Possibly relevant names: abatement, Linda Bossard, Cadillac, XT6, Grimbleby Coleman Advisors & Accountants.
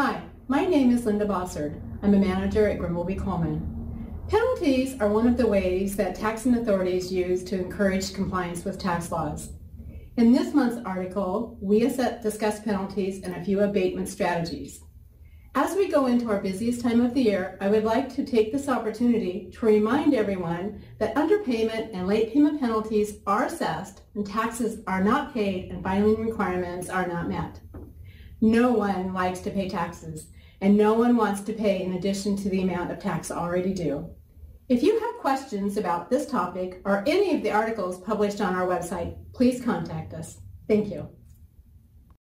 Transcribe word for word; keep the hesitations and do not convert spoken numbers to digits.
Hi, my name is Linda Bossard. I'm a manager at Grimbleby Coleman. Penalties are one of the ways that taxing authorities use to encourage compliance with tax laws. In this month's article, we discuss penalties and a few abatement strategies. As we go into our busiest time of the year, I would like to take this opportunity to remind everyone that underpayment and late payment penalties are assessed and taxes are not paid and filing requirements are not met. No one likes to pay taxes, and no one wants to pay in addition to the amount of tax already due. If you have questions about this topic or any of the articles published on our website, please contact us. Thank you.